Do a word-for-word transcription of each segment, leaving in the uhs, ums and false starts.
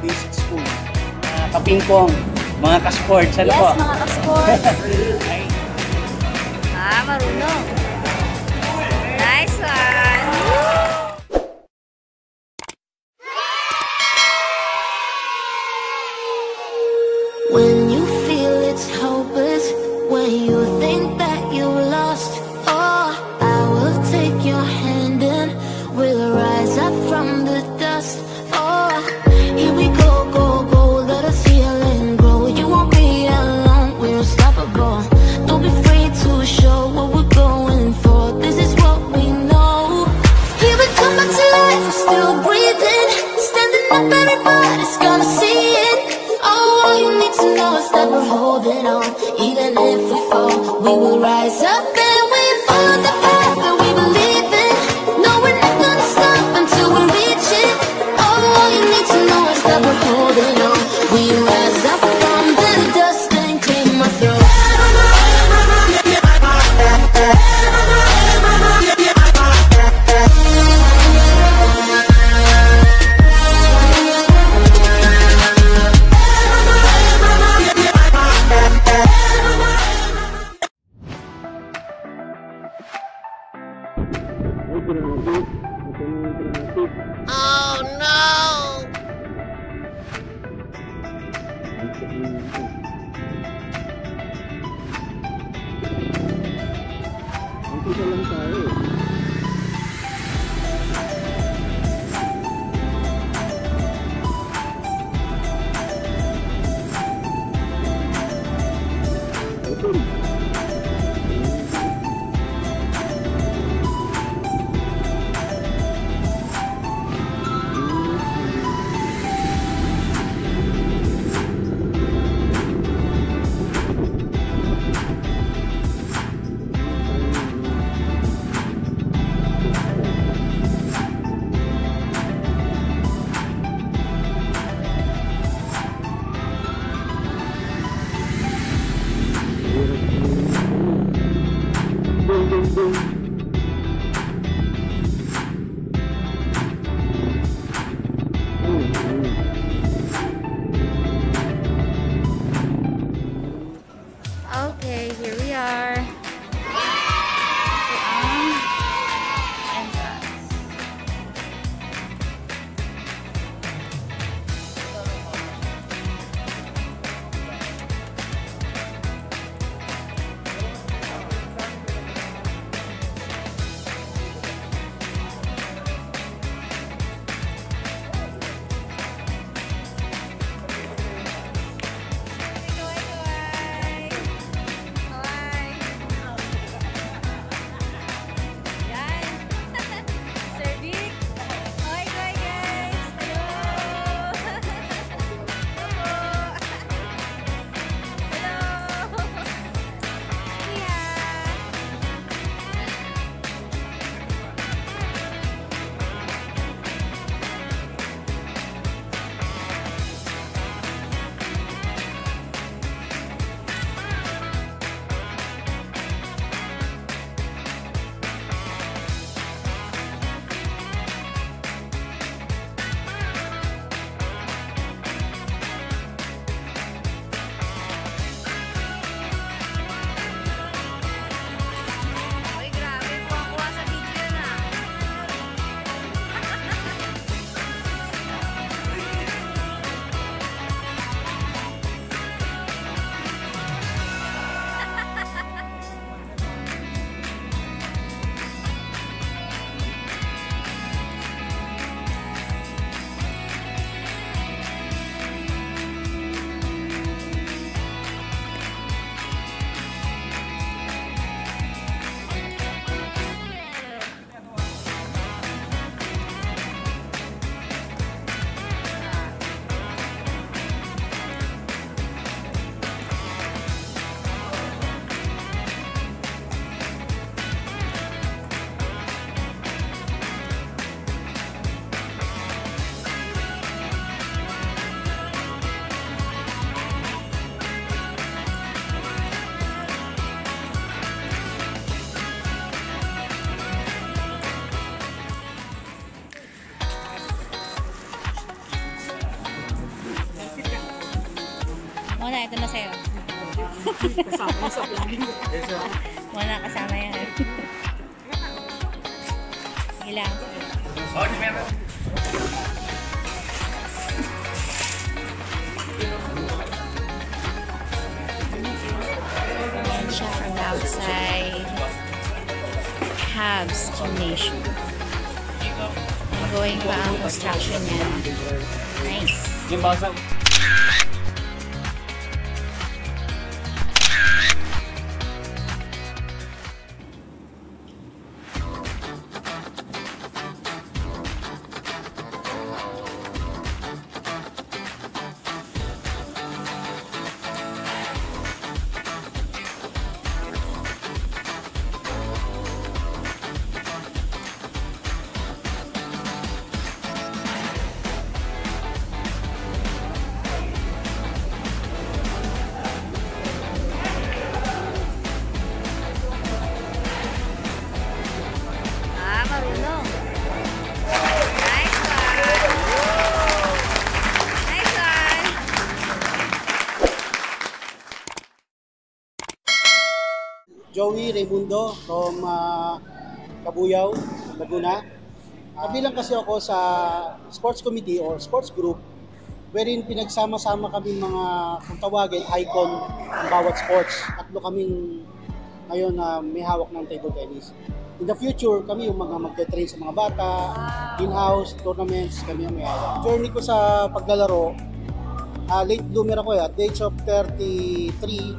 Basic School. Mga kapingpong, mga ka-sports, ano yes, po? Yes, mga ka-sports. Ah, marunong. Nice one. When you feel it's hopeless, when you think that you lost, oh, I will take your hand and we'll rise up from the dust. Oh, here we go, go, go, let us heal and grow. You won't be alone, we're unstoppable. Don't be afraid to show what we're going for. This is what we know. Here we come back to life, we're still breathing. Standing up, everybody's gonna see it. Oh, all you need to know is that we're holding on. Even if we fall, we will rise up and we follow the path that we believe in. No, we're not gonna stop until we reach it. Oh, all you need to know is that we're holding on. We rise up from the dust and clean my throat. Oke, Muna, ito na sa'yo. Kasama-kasap lagi. Muna, kasama yan. Ilang. Oh, di meron. From outside Habs Gymnasium. Ongoing pa ang construction niya. Nice. Joey Raymundo from uh, Cabuyao, Laguna. Kabilang kasi ako sa sports committee or sports group wherein pinagsama-sama kami mga, kung tawagin, icon ng bawat sports. Tatlo kaming ngayon na uh, may hawak ng table tennis. In the future, kami yung mga magte-train sa mga bata, in-house, tournaments, kami yung may hawak. Journey ko sa paglalaro, uh, late bloomer ako eh, at the age of thirty-three,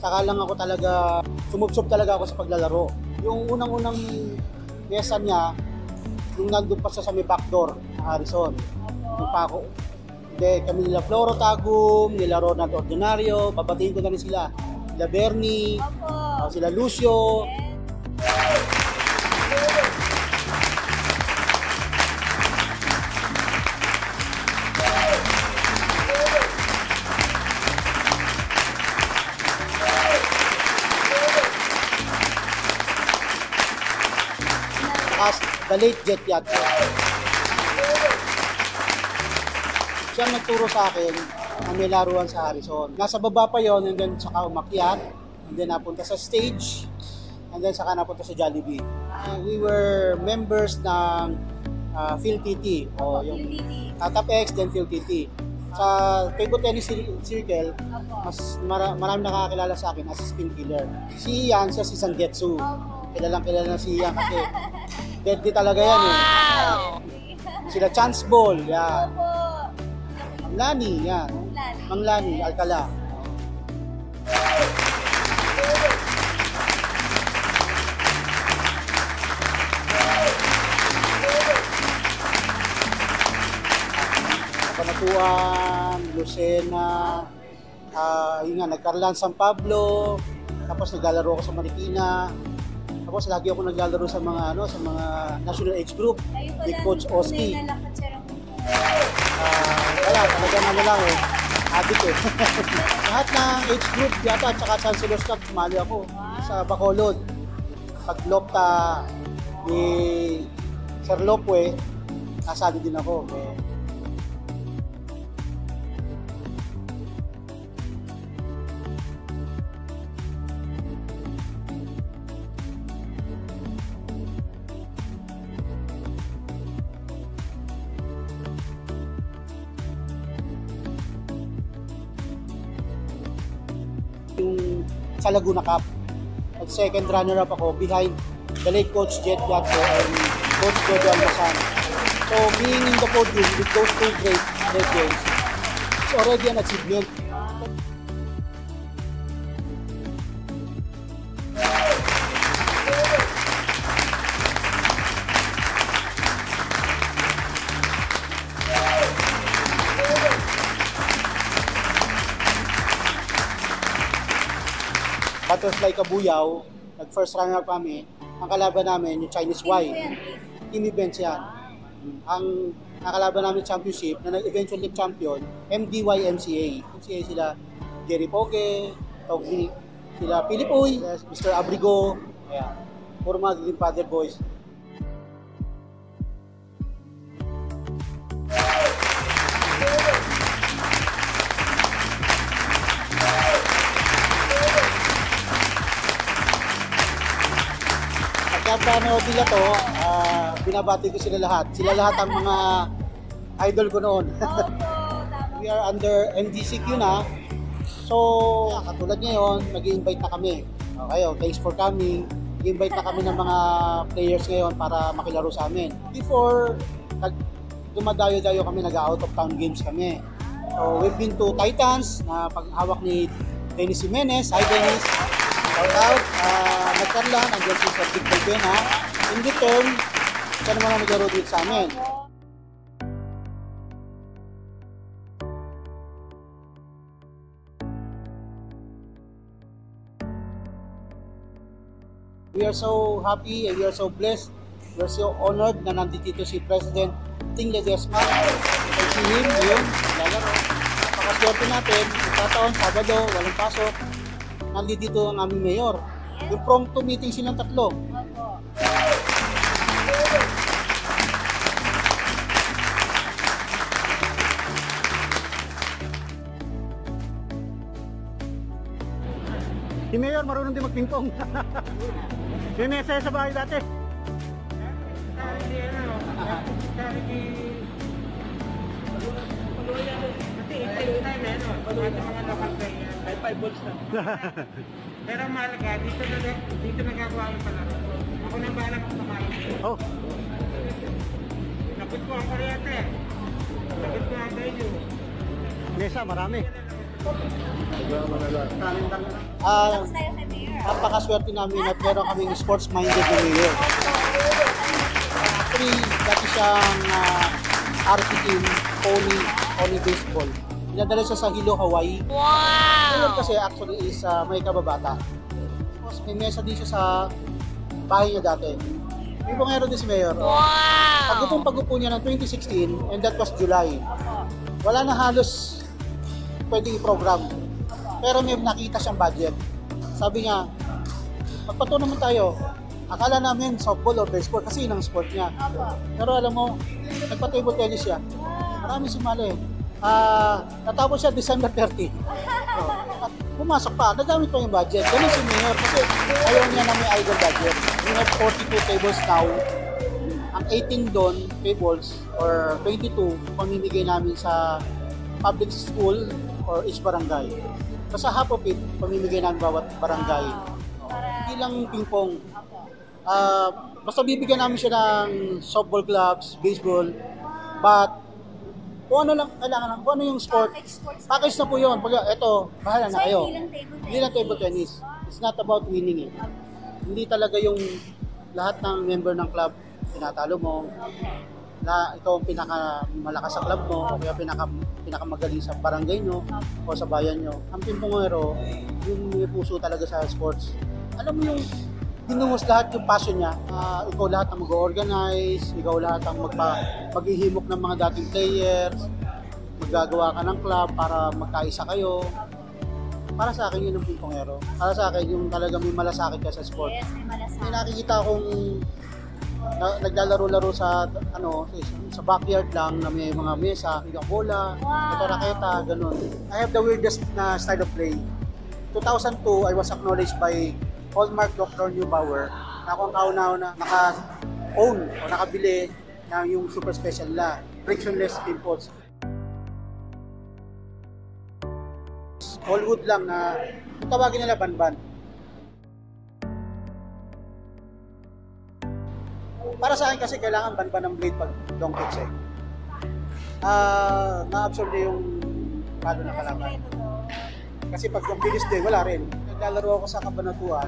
saka lang ako talaga, sumubsob talaga ako sa paglalaro. Yung unang-unang piyesa niya, yung nandun pa siya sa may backdoor ng Harrison. Yung pa ako. Hindi, kami nila Floro Tagum, nila Ronald Ordinaryo, babatiin ko na rin sila. Nila Bernie, uh, sila Lucio. The late Jet Yaddo. Siya nagturo sa akin na may laruan sa Harrison. Nasa baba pa yon, and then saka umakyat, and then napunta sa stage, and then saka napunta sa Jollibee. Uh, we were members ng uh, PhilTee o yung at Apex, then PhilTee. Sa table tennis circle, mas mara marami nakakilala sa akin as a spin killer. Si Iansya, si Sangdetsu. Kilalang kilala na si Ian kasi deadly talaga yan eh. Wow! Sila Chance Ball, yan. Ang Lani, yan. Ang Lani, Alcala. Kapanatuan, Lucena, uh, yun nga, nagkarlan San Pablo, tapos naglalaro ako sa Marikina. Tapos lagi ako naglalaro sa mga ano, sa mga national age group ni Coach Oski. Uh, wala, talaga naman lang eh. Habit eh. Lahat ng age group yata at saka Chancellor's Cup, sumali ako sa Bacolod. Paglopta ni Sir Lopez, nasali din ako. Eh. Sa Laguna Cup. At second runner-up ako behind the late Coach Jet Yaddo and Coach Jody Albasan. So being in the podium with those two great great games, it's already an achievement. Butterfly Cabuyao, nag-first runner kami, ang kalaban namin yung Chinese Y. Team events yan. Ang nakalaban namin championship na nag-eventually champion, M D Y M C A. M C A sila Jerry Poque, Togli, sila Pili Puy, Mister Abrigo, yeah. Puro mga Green Father Boys. pinapanood nila to, uh, binabati ko sila lahat. Sila lahat ang mga idol ko noon. We are under M D C Q na. So, katulad ngayon, mag-i-invite na kami. Okay, oh, thanks for coming. Invite na kami ng mga players ngayon para makilaro sa amin. Before, dumadayo-dayo kami, nag-out of town games kami. So, we've been to Titans, na paghawak ni Dennis Jimenez. Hi, Dennis. Shout out. Uh, Nagkarlan, ang Jets is a big campaign, ha. In return, ito naman ang maglaro dito sa amin. We are so happy and we are so blessed. We are so honored na nandito si Presiden Ting Ledesma. Thank you him, yun, lalaro. Pakasyote natin, itataon, Sabado, walang pasok. Nandito ang aming mayor. Yung prompt to meeting silang tatlo. Si Mayor, marunong din magpingpong. May mesa sa bahay dati. Pero mahal ka, dito nagagawa ko pala. Ako nang bahala ko sa mahal. Oh. Napit ko ang karyate. Napit ko ang kayo. Mesa, marami. Uh, napakaswerte namin at meron kaming sports-minded na mayor. Actually, dati siyang uh, R T team, Pony, Pony Baseball. Pinadala siya sa Hilo, Hawaii. Wow! Ngayon kasi actually is uh, may kababata. Tapos may mesa din siya sa bahay niya dati. May pangero din si Mayor. Wow! Pagupong-pagupo niya ng twenty sixteen and that was July. Wala na halos pwedeng i-program. Pero may nakita siyang budget. Sabi niya, magpatunan mo tayo. Akala namin softball o baseball kasi yun ang sport niya. Pero alam mo, nagpa-table tennis siya. Maraming sumali. Uh, natapos siya December thirtieth. So, at pumasok pa. Nagamit pa yung budget. Ganun si Mayor kasi ayaw niya na may idle budget. We have forty-two tables now. Ang eighteen doon, tables, or twenty-two, pamimigay namin sa public school or each barangay. Basta half of it, pamimigay ng bawat barangay. Hindi lang pingpong. Uh, basta bibigyan namin siya ng softball clubs, baseball, but kung ano lang, kailangan lang, kung ano yung sport, package na po yun. Pag, eto, bahala na kayo. Hindi lang table tennis. It's not about winning it. Hindi talaga yung lahat ng member ng club, tinatalo mo. Na ikaw ang pinakamalakas sa club mo o kaya pinaka, pinakamagaling sa barangay nyo o sa bayan nyo. Ang pimpongero, yung may puso talaga sa sports. Alam mo yung dinungos lahat yung passion niya. Uh, ikaw lahat ang mag-organize, ikaw lahat ang magpa, maghihimok ng mga dating players, maggagawa ka ng club para magkaisa kayo. Para sa akin yun ang pimpongero. Para sa akin yung talaga may malasakit ka sa sport. Yes, may malasakit. May nakikita akong Na, naglalaro-laro sa ano sa backyard lang na may mga mesa, mga bola, mga raketa, ganun. I have the weirdest na style of play. two thousand two, I was acknowledged by Hallmark Doctor Neubauer na akong kauna-una naka-own o nakabili ng yung super special na frictionless pimples. All wood lang na tawagin nila ban-ban. Para sa akin kasi kailangan ban-ban ng blade pag long pitch eh. Uh, na-absorb niya yung palo na kalaban. Kasi pag long pitch din, wala rin. Naglalaro ako sa Kabanatuan,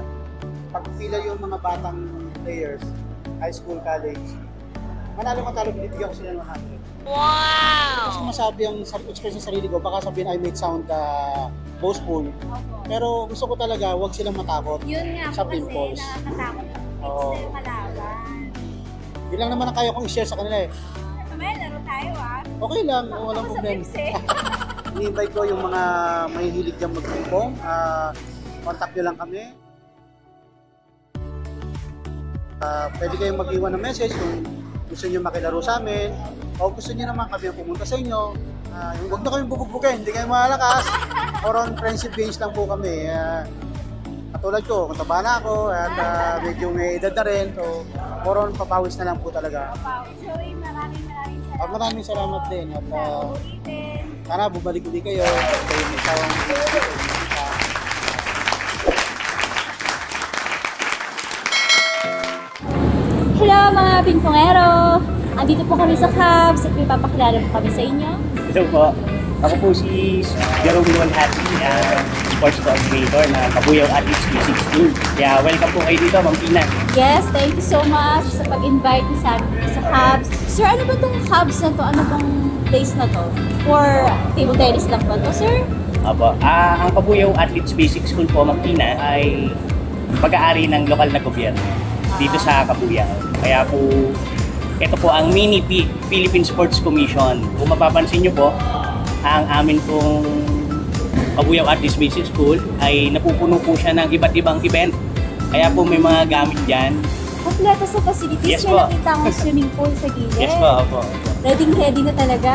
pag pila yung mga batang players, high school, college, manalo ka talo, binibigyan ko sila ng one hundred. Wow! Kasi masabi ang express sa sarili ko, baka sabihin I make sound uh, boastful. Pero gusto ko talaga, huwag silang matakot. Yun nga, sa pimples. Kasi nakakatakot yung pitch kalaban. Yun lang naman ang kaya kong i-share sa kanila eh. Kamaya, laro tayo ah. Okay lang, oh, walang problem. Ini-invite ko yung mga mahihilig dyan mag-pingpong. Uh, contact nyo lang kami. Uh, pwede kayong mag-iwan ng message kung gusto nyo makilaro sa amin. O gusto nyo naman kami ang pumunta sa inyo. Uh, huwag na kami bubugbukin, hindi kayo malakas. Or on friendship games lang po kami. Uh, katulad ko, mataba na ako at uh, medyo may edad na rin. So, moron papawis na lang po talaga. Papawis. Joey, maraming maraming salamat. At maraming salamat din. At uh, sana bumalik ulit kayo. Okay, may sawang hello mga pingpongero! Andito po kami sa Cubs at may papakilala po kami sa inyo. Hello po. Ako po si Joey Raymundo, sports coordinator na Cabuyao Athletes Basic School. Kaya welcome po kayo dito, Ma'am Pina. Yes, thank you so much sa pag-invite niyo sa amin sa Cubs. Sir, ano ba itong Cubs na to? Ano bang place na to? For table tennis lang ba to, sir? Apo. Ah, ang Cabuyao Athletes Basic School po, Ma'am Pina, ay pag-aari ng lokal na gobyerno dito sa Cabuyao. Kaya po, ito po ang mini Philippine Sports Commission. Kung mapapansin niyo po, ang amin pong Cabuyao Athletes Basic School ay napupuno po siya ng iba't ibang event. Kaya po may mga gamit dyan. Kompleto sa facilities. Yes, kaya nakita akong swimming pool sa gilid. Yes po, opo. Ready, ready na talaga.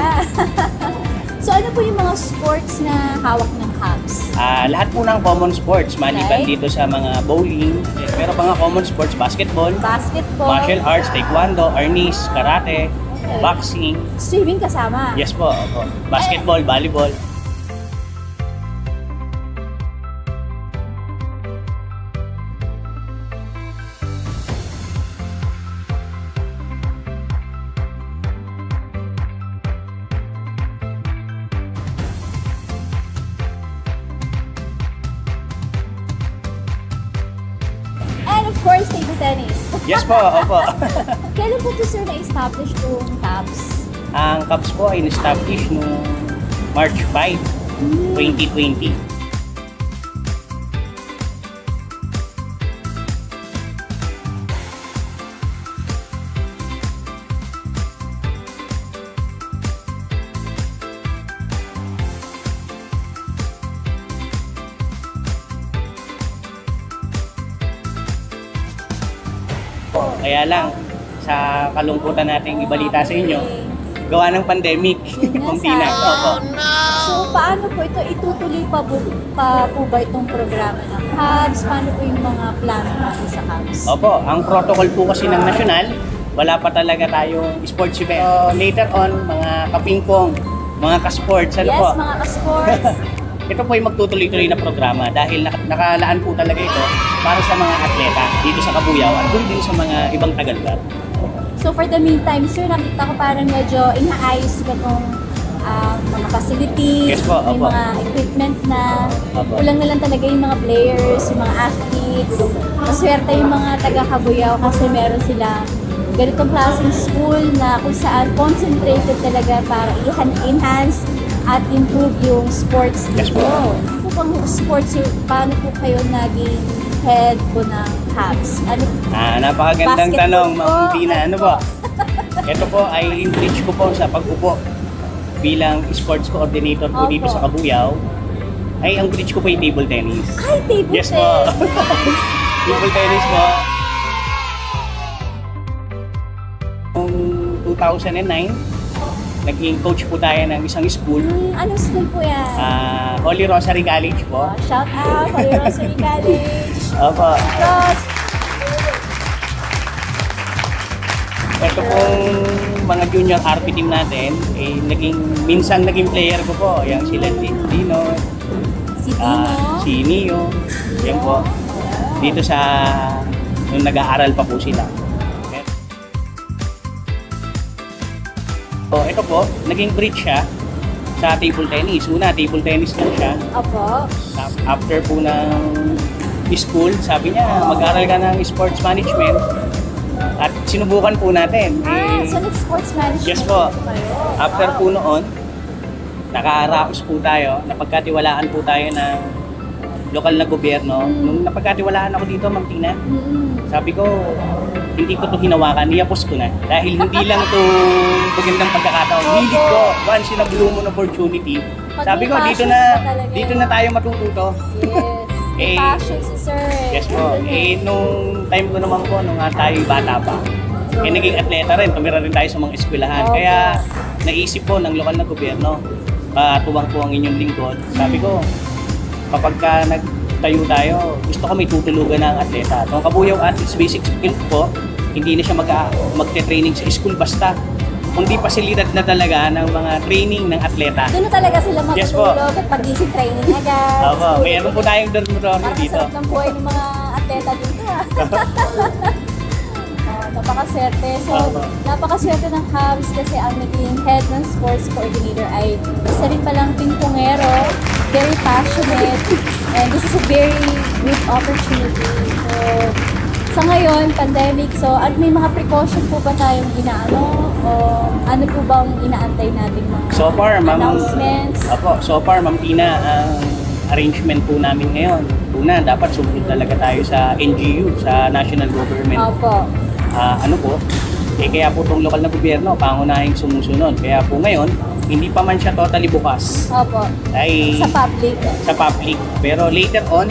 So ano po yung mga sports na hawak ng Cubs? Uh, lahat po ng common sports. Maliban okay. dito sa mga bowling. Pero mga common sports, basketball, basketball, martial arts, taekwondo, arnis, karate, okay. boxing. Swimming kasama? Yes po, opo. Basketball, eh. volleyball. Yes po, opo. Kailan po ito, sir, na-establish yung Cubs? Ang Cubs po ay na-establish noong March five, twenty twenty. Kaya lang, sa kalungkutan nating ibalita sa inyo, gawa ng pandemic, kumpina. Opo. So, paano po ito? Itutuloy pa po, pa po ba itong programa ng Cubs? Paano po yung mga plano natin sa Cubs? Opo. Ang protocol po kasi ng national, wala pa talaga tayong sports event. So, later on, mga kapingpong, mga kasports, ano yes, po? Yes, mga kasports. Ito po yung magtutuloy-tuloy na programa dahil nakalaan po talaga ito para sa mga atleta dito sa Cabuyao at doon din sa mga ibang Tagalog. So for the meantime, sir, nakita ko parang medyo inaayos ka itong uh, mga facilities, yes, po, yung mga equipment na kulang na lang talaga yung mga players, yung mga athletes. Maswerte yung mga taga-Cabuyao kasi meron silang ganitong klaseng school na kung saan concentrated talaga para i-enhance at improve yung sports dito. Yes, po. Ano po pang sports, paano po kayo naging head po ng Cubs? Ano? Ah, napakagandang tanong, Ma'am Tina. Ano po? Ito po ay encourage ko po sa pag-upo bilang sports coordinator po okay. dito sa Cabuyao. Ay, ang encourage ko po yung table tennis. Ay, table yes, tennis! Yes po! Table tennis po. Noong two thousand nine, naging coach po tayo ng isang school. Mm, anong school po yan? Uh, Holy Rosary College po. Oh, shout out, Holy Rosary College. Opo. Cross. Ito pong mga junior R P team natin, eh, naging, minsan naging player ko po. Yan sila, si Dino. Si Dino? Uh, si Nio. Yan po. Dito sa, nung nag-aaral pa po sila. So, ito po, naging bridge siya sa table tennis. Una, table tennis lang siya. Opo. After po ng school, sabi niya, mag-aral ka ng sports management. At sinubukan po natin. Ah, eh, so sports management? Yes po. After po noon, nakarapos po tayo, napagkatiwalaan po tayo ng lokal na gobyerno. Mm. Nung napagkatiwalaan ako dito, Ma'am Tina, mm. sabi ko, hindi ko ito hinawakan, niyapos ko na. Dahil hindi lang ito magandang pagkakataon. Hindi ko, once in a blue moon opportunity, sabi ko, dito na, dito na tayo matututo. Yes, eh, passion si sir. Yes po. Eh, nung time ko naman po, nung tayo bata pa, eh naging atleta rin, tumira rin tayo sa mga eskwelahan. Okay. Kaya naisip po ng lokal na gobyerno, uh, tuwang po ang inyong lingkod. Sabi ko, kapag ka nag tayo tayo, gusto ko may tutulugan na ang atleta. Ang Cabuyao Athletes Basic School po, hindi na siya mag-training sa school basta kundi pasilidad na talaga ng mga training ng atleta. Doon talaga sila matutulog at pagising training agad. Opo, mayroon po tayong dormitory dito. Parang sarap ng buhay ng mga atleta dito ah. Napakaswerte. So, napakaswerte ng Cubs kasi ang naging head ng sports coordinator ay isa rin palang pingpongero, very passionate, and this is a very good opportunity. So, sa ngayon, pandemic, so at may mga precaution po ba tayong ginaano? O ano po ba ang inaantay natin mga so far, announcements? Opo, so far, Ma'am Tina, ang arrangement po namin ngayon, una, dapat sumunod talaga tayo sa N G U, sa national government. Opo. Uh, ano po, eh kaya po itong lokal na gobyerno, pangunahing sumusunod. Kaya po ngayon, hindi pa man siya totally bukas. Opo, ay, sa public. Sa public. Pero later on,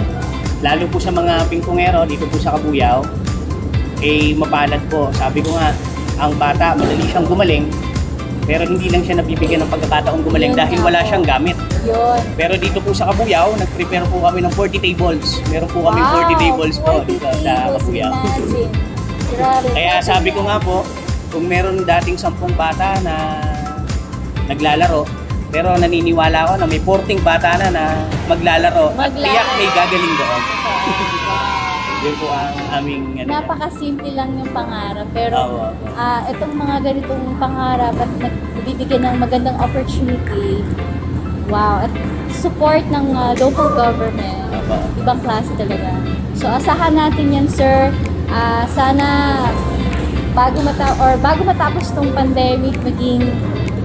lalo po sa mga pingpongero, dito po sa Cabuyao, eh mapalad po. Sabi ko nga, ang bata madali siyang gumaling, pero hindi lang siya nabibigyan ng pagkakataong gumaling yun dahil wala po siyang gamit. Yun. Pero dito po sa Cabuyao, nag-prepare po kami ng forty tables. Meron po kami wow, forty tables po dito sa Cabuyao. Kaya sabi ko nga po, kung meron dating sampung bata na naglalaro, pero naniniwala ako na may fourteen bata na na maglalaro, maglalaro. At tiyak may gagaling doon. Yun po ang aming... Ano, napakasimple lang yung pangarap, pero oh, uh, itong mga ganitong pangarap at nagbibigyan ng magandang opportunity, wow, at support ng uh, local government, oh, ibang klase talaga. So asahan natin yan, sir. Uh, sana bago mata or bago matapos tong pandemic maging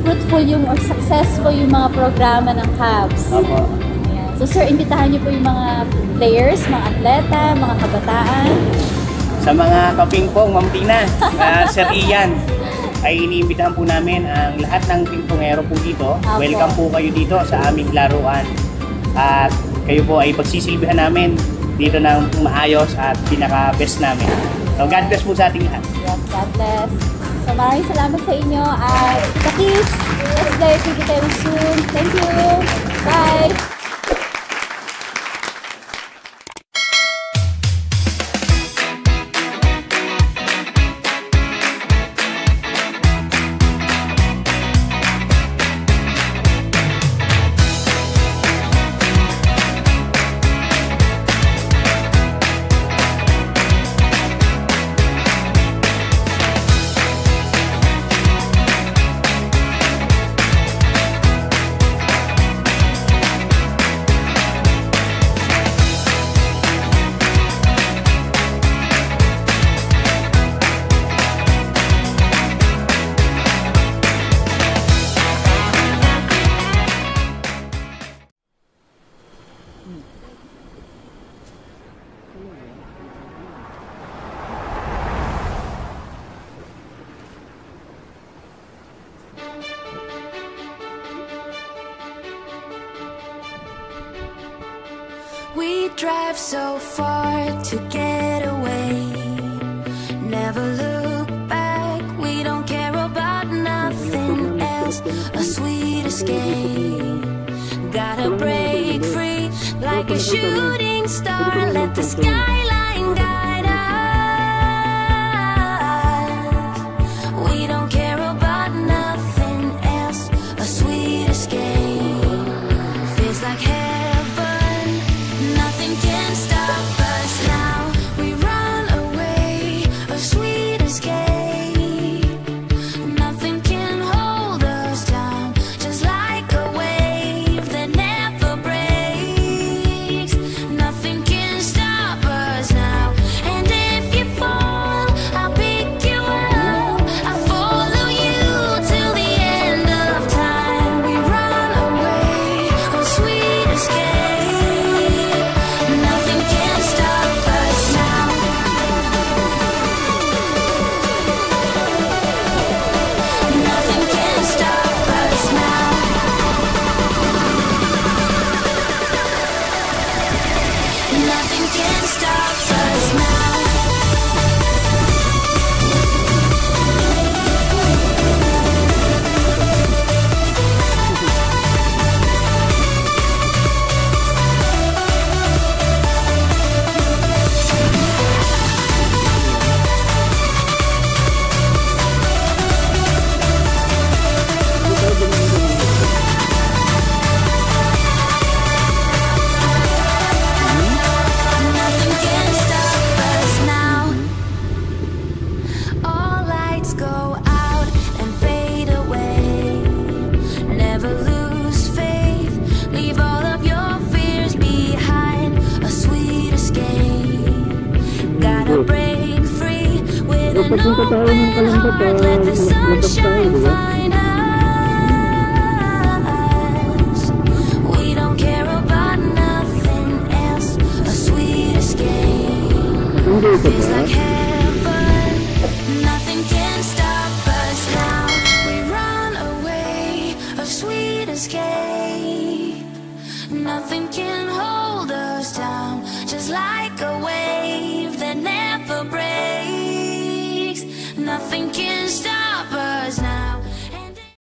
fruitful yung or successful yung mga programa ng Cubs. Apo. Yeah. So sir, imbitahan niyo po yung mga players, mga atleta, mga kabataan. Sa mga kapingpong, Ma'am Tina, uh, Sir Ian, ay iniimbitahan po namin ang lahat ng pingpongero po dito. Apo. Welcome po kayo dito sa aming laruan. At kayo po ay pagsisilbihan namin dito nang maayos at pinaka-best namin. So, God bless po sa ating lahat. Yes, God bless. So, maraming salamat sa inyo. At the kids, let's go. See you tayo soon. Thank you. Bye. Drive so far to get away. Never look back. We don't care about nothing else. A sweet escape. Gotta break free like a shooting star. Let the skyline guide us. We don't care about nothing else. A sweet escape. Feels like hell. pagpunta tayo ng kalandapan, nagpunta tayo, di ba? Hindi ito ba? Nothing can hold us down, just like a wave.